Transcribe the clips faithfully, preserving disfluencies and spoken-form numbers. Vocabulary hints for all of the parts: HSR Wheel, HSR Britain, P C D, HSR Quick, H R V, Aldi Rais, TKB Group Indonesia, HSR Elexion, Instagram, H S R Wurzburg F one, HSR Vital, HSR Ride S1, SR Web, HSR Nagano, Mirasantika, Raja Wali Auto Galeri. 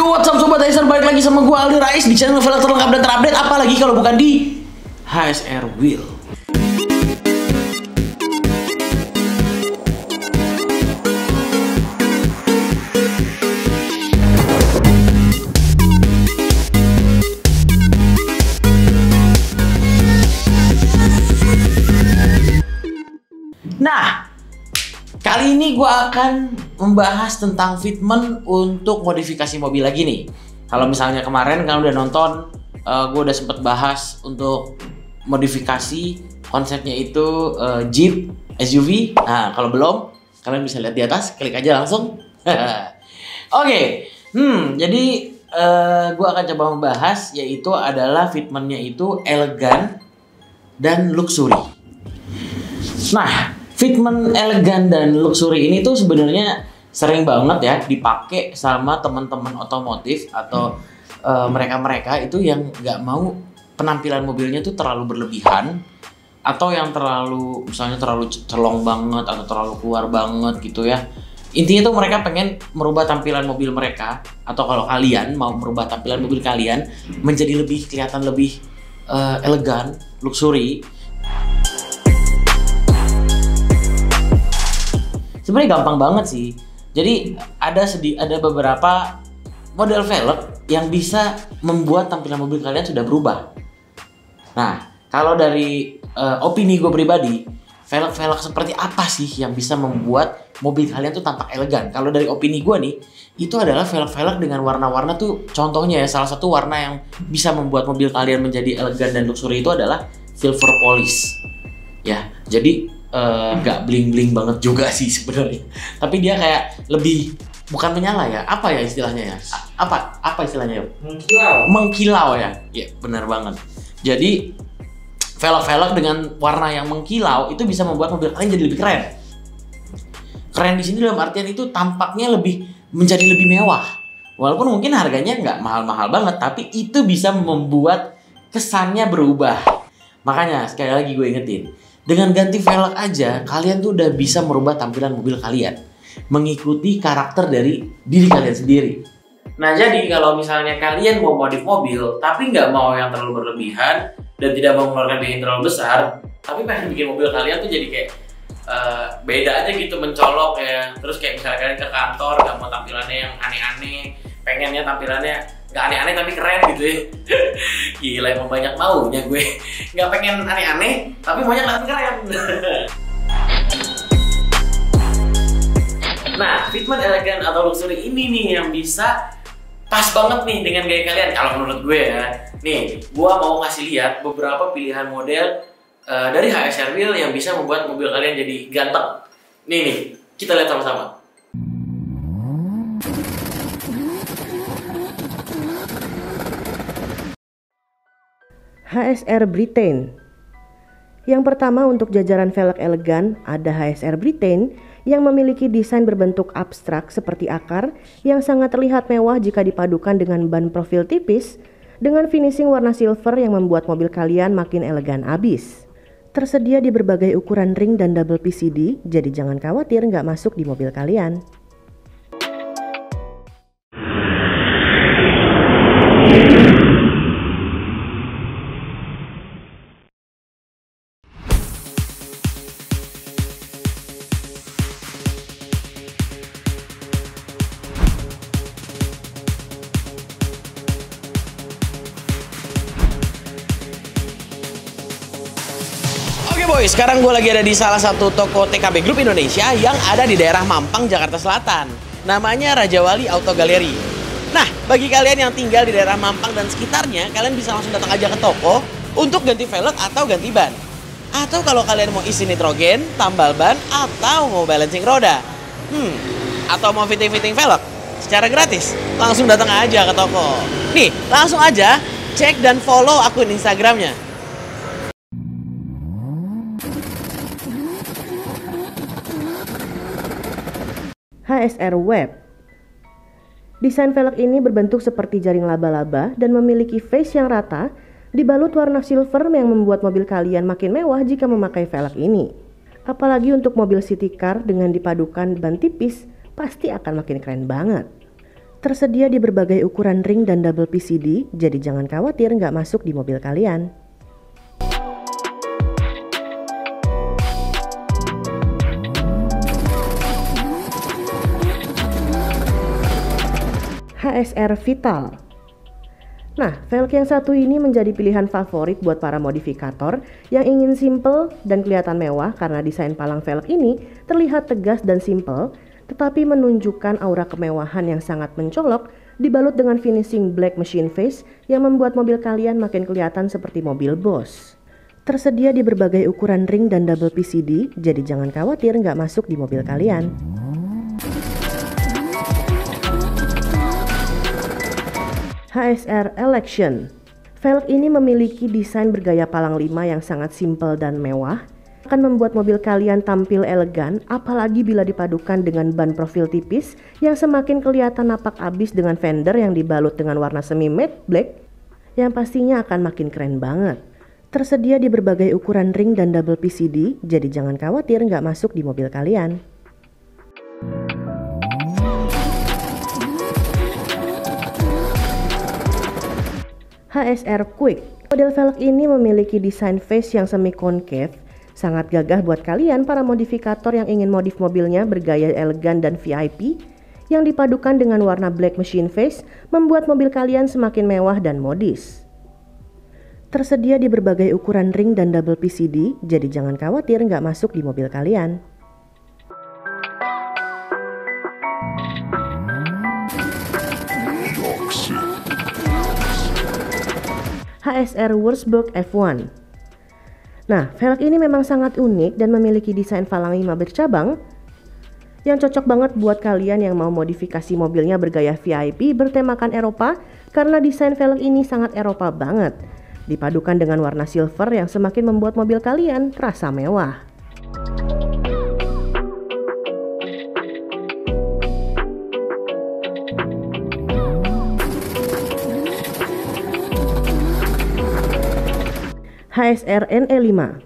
Yo, what's up sobat H S R, balik lagi sama gue Aldi Rais di channel Vlog terlengkap dan terupdate, apalagi kalau bukan di H S R Wheel. Nah, kali ini gue akan membahas tentang fitment untuk modifikasi mobil lagi nih. Kalau misalnya kemarin kan udah nonton, uh, gue udah sempet bahas untuk modifikasi konsepnya itu uh, Jeep, S U V. Nah, kalau belum, kalian bisa lihat di atas, klik aja langsung. Oke, okay. hmm, jadi uh, gue akan coba membahas, yaitu adalah fitmentnya itu elegan dan luxury. Nah, fitment elegan dan luxury ini tuh sebenarnya sering banget ya dipakai sama teman-teman otomotif atau mereka-mereka uh, itu yang nggak mau penampilan mobilnya tuh terlalu berlebihan, atau yang terlalu misalnya terlalu celong banget atau terlalu keluar banget gitu ya. Intinya tuh mereka pengen merubah tampilan mobil mereka, atau kalau kalian mau merubah tampilan mobil kalian menjadi lebih kelihatan lebih uh, elegan, luxury. Sebenarnya gampang banget sih. Jadi ada sedi ada beberapa model velg yang bisa membuat tampilan mobil kalian sudah berubah. Nah, kalau dari uh, opini gue pribadi, velg-velg seperti apa sih yang bisa membuat mobil kalian tuh tampak elegan? Kalau dari opini gue nih, itu adalah velg-velg dengan warna-warna tuh. Contohnya ya, salah satu warna yang bisa membuat mobil kalian menjadi elegan dan luxury itu adalah silver polish. Ya, jadi nggak uh, bling-bling banget juga sih sebenarnya, tapi dia kayak lebih, bukan menyala ya, apa ya istilahnya ya, A apa apa istilahnya ya, mengkilau mengkilau ya, ya benar banget. Jadi velg-velg dengan warna yang mengkilau itu bisa membuat mobil kalian jadi lebih keren. Keren di sini dalam artian itu tampaknya lebih, menjadi lebih mewah, walaupun mungkin harganya nggak mahal-mahal banget, tapi itu bisa membuat kesannya berubah. Makanya sekali lagi gue ingetin, dengan ganti velg aja, kalian tuh udah bisa merubah tampilan mobil kalian mengikuti karakter dari diri kalian sendiri. Nah, jadi kalau misalnya kalian mau modif mobil, tapi nggak mau yang terlalu berlebihan dan tidak mau mengeluarkan biaya terlalu besar, tapi pengen bikin mobil kalian tuh jadi kayak uh, beda aja gitu, mencolok ya. Terus kayak misalnya kalian ke kantor, nggak mau tampilannya yang aneh-aneh, pengennya tampilannya nggak aneh-aneh tapi keren gitu ya. Gila, emang banyak maunya gue. Nggak pengen aneh-aneh tapi maunya keren keren. Nah, fitment elegan atau luxury ini nih yang bisa pas banget nih dengan gaya kalian kalau menurut gue ya. Nih, gue mau kasih lihat beberapa pilihan model uh, dari H S R Wheel yang bisa membuat mobil kalian jadi ganteng. Nih nih, kita lihat sama-sama. H S R Britain. Yang pertama untuk jajaran velg elegan ada H S R Britain yang memiliki desain berbentuk abstrak seperti akar yang sangat terlihat mewah jika dipadukan dengan ban profil tipis dengan finishing warna silver yang membuat mobil kalian makin elegan abis. Tersedia di berbagai ukuran ring dan double P C D, jadi jangan khawatir nggak masuk di mobil kalian. Sekarang gue lagi ada di salah satu toko T K B Group Indonesia yang ada di daerah Mampang, Jakarta Selatan. Namanya Raja Wali Auto Galeri. Nah, bagi kalian yang tinggal di daerah Mampang dan sekitarnya, kalian bisa langsung datang aja ke toko untuk ganti velg atau ganti ban. Atau kalau kalian mau isi nitrogen, tambal ban, atau mau balancing roda. Hmm, atau mau fitting-fitting velg secara gratis, langsung datang aja ke toko. Nih, langsung aja cek dan follow akun Instagramnya. H S R Web. Desain velg ini berbentuk seperti jaring laba-laba dan memiliki face yang rata, dibalut warna silver yang membuat mobil kalian makin mewah jika memakai velg ini. Apalagi untuk mobil city car dengan dipadukan ban tipis, pasti akan makin keren banget. Tersedia di berbagai ukuran ring dan double P C D, jadi jangan khawatir nggak masuk di mobil kalian. H S R Vital. Nah, velg yang satu ini menjadi pilihan favorit buat para modifikator yang ingin simple dan kelihatan mewah karena desain palang velg ini terlihat tegas dan simple, tetapi menunjukkan aura kemewahan yang sangat mencolok dibalut dengan finishing black machine face yang membuat mobil kalian makin kelihatan seperti mobil bos. Tersedia di berbagai ukuran ring dan double P C D, jadi jangan khawatir nggak masuk di mobil kalian. H S R Elexion. Velg ini memiliki desain bergaya palang lima yang sangat simple dan mewah, akan membuat mobil kalian tampil elegan, apalagi bila dipadukan dengan ban profil tipis yang semakin kelihatan napak abis dengan fender yang dibalut dengan warna semi matte black yang pastinya akan makin keren banget. Tersedia di berbagai ukuran ring dan double P C D, jadi jangan khawatir nggak masuk di mobil kalian. H S R Quick. Model velg ini memiliki desain face yang semi concave, sangat gagah buat kalian para modifikator yang ingin modif mobilnya bergaya elegan dan V I P yang dipadukan dengan warna black machine face membuat mobil kalian semakin mewah dan modis. Tersedia di berbagai ukuran ring dan double P C D, jadi jangan khawatir nggak masuk di mobil kalian. H S R Wurzburg F one. Nah, velg ini memang sangat unik dan memiliki desain falang lima bercabang yang cocok banget buat kalian yang mau modifikasi mobilnya bergaya V I P bertemakan Eropa karena desain velg ini sangat Eropa banget, dipadukan dengan warna silver yang semakin membuat mobil kalian terasa mewah. H S R N E lima.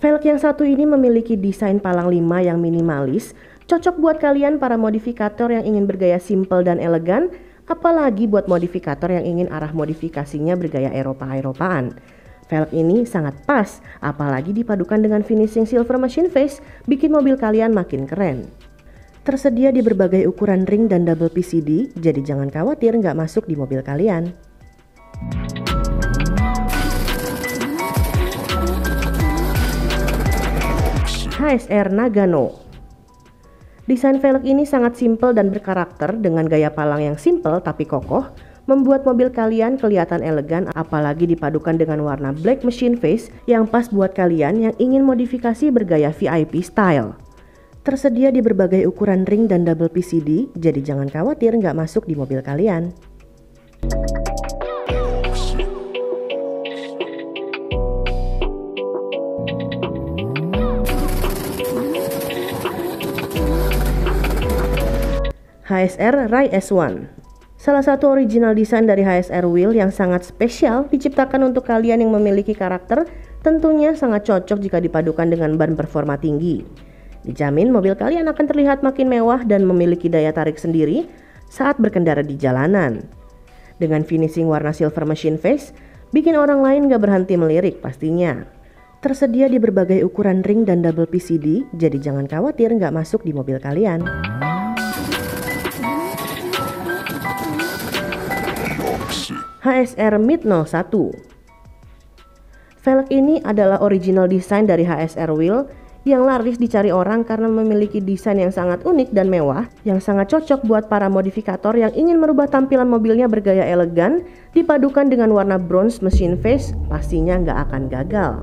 Velg yang satu ini memiliki desain palang lima yang minimalis, cocok buat kalian para modifikator yang ingin bergaya simple dan elegan, apalagi buat modifikator yang ingin arah modifikasinya bergaya Eropa-Eropaan. Velg ini sangat pas, apalagi dipadukan dengan finishing silver machine face, bikin mobil kalian makin keren. Tersedia di berbagai ukuran ring dan double P C D, jadi jangan khawatir nggak masuk di mobil kalian. H S R Nagano. Desain velg ini sangat simpel dan berkarakter dengan gaya palang yang simpel tapi kokoh, membuat mobil kalian kelihatan elegan apalagi dipadukan dengan warna black machine face yang pas buat kalian yang ingin modifikasi bergaya V I P style. Tersedia di berbagai ukuran ring dan double P C D, jadi jangan khawatir nggak masuk di mobil kalian. H S R Ride S one. Salah satu original desain dari H S R Wheel yang sangat spesial, diciptakan untuk kalian yang memiliki karakter, tentunya sangat cocok jika dipadukan dengan ban performa tinggi. Dijamin mobil kalian akan terlihat makin mewah dan memiliki daya tarik sendiri saat berkendara di jalanan. Dengan finishing warna silver machine face, bikin orang lain gak berhenti melirik pastinya. Tersedia di berbagai ukuran ring dan double P C D, jadi jangan khawatir gak masuk di mobil kalian. H S R M I D nol satu. Velg ini adalah original desain dari H S R Wheel yang laris dicari orang karena memiliki desain yang sangat unik dan mewah yang sangat cocok buat para modifikator yang ingin merubah tampilan mobilnya bergaya elegan dipadukan dengan warna bronze machine face, pastinya nggak akan gagal.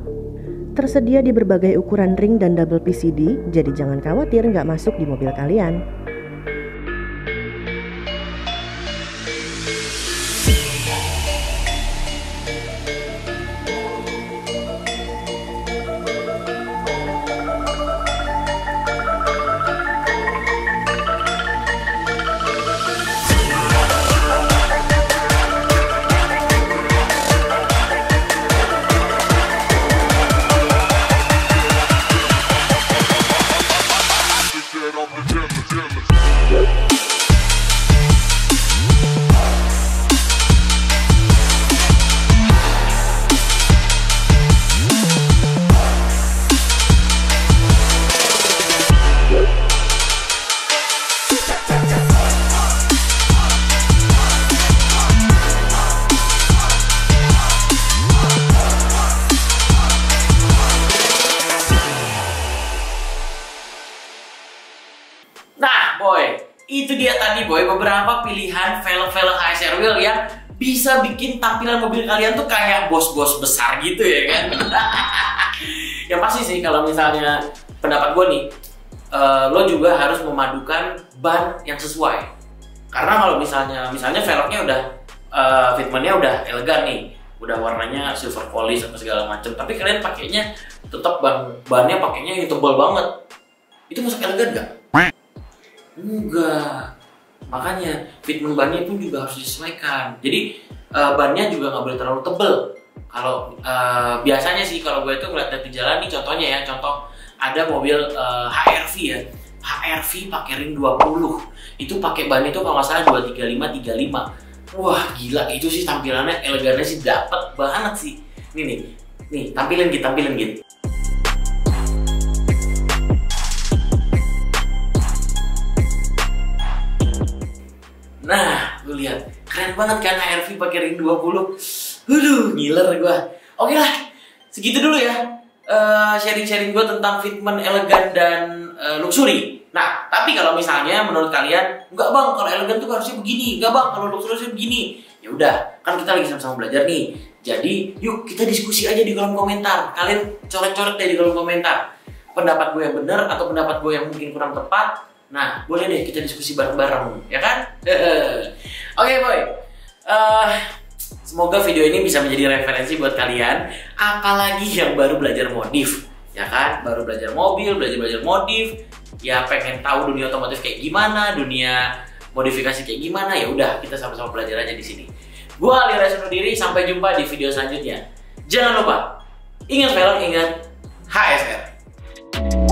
Tersedia di berbagai ukuran ring dan double P C D, jadi jangan khawatir nggak masuk di mobil kalian. Damn it, damn it. itu dia tadi boy, beberapa pilihan velg-velg H S R Wheel yang bisa bikin tampilan mobil kalian tuh kayak bos-bos besar gitu ya kan. Ya pasti sih kalau misalnya pendapat gue nih, uh, lo juga harus memadukan ban yang sesuai. Karena kalau misalnya misalnya velgnya udah uh, fitmentnya udah elegan nih, udah warnanya silver polish apa segala macam, tapi kalian pakainya tetap ban bannya pakainya tebal banget, itu masuk elegan nggak? Enggak, makanya fitment bannya pun juga harus disesuaikan. Jadi uh, bannya juga nggak boleh terlalu tebel. Kalau uh, biasanya sih kalau gue itu ngeliat di jalan nih, contohnya ya, contoh ada mobil uh, H R V ya, H R V pakai ring dua puluh, itu pakai ban itu kalau nggak salah dua tiga lima tiga lima. Wah gila, itu sih tampilannya, elegannya sih dapet banget sih. Nih nih, nih tampilin gitu, tampilin gitu. Nah, lu lihat, keren banget kan H R V pakai ring dua puluh. Aduh, ngiler gua. Oke lah, segitu dulu ya sharing-sharing uh, gua tentang fitment elegan dan uh, luxury. Nah, tapi kalau misalnya menurut kalian, enggak bang, kalau elegan tuh harusnya begini, enggak bang, kalau luxury harusnya begini. Ya udah, kan kita lagi sama-sama belajar nih. Jadi, yuk kita diskusi aja di kolom komentar. Kalian coret-coret deh di kolom komentar. Pendapat gue yang benar atau pendapat gue yang mungkin kurang tepat. Nah, boleh deh kita diskusi bareng-bareng, ya kan? Oke boy, uh, semoga video ini bisa menjadi referensi buat kalian. Apalagi yang baru belajar modif, ya kan? Baru belajar mobil, belajar-belajar modif. Ya pengen tahu dunia otomotif kayak gimana, dunia modifikasi kayak gimana. Ya udah, kita sama-sama belajar aja di sini. Gua Aldi Rais undur diri, sampai jumpa di video selanjutnya. Jangan lupa, ingat velg, ingat H S R.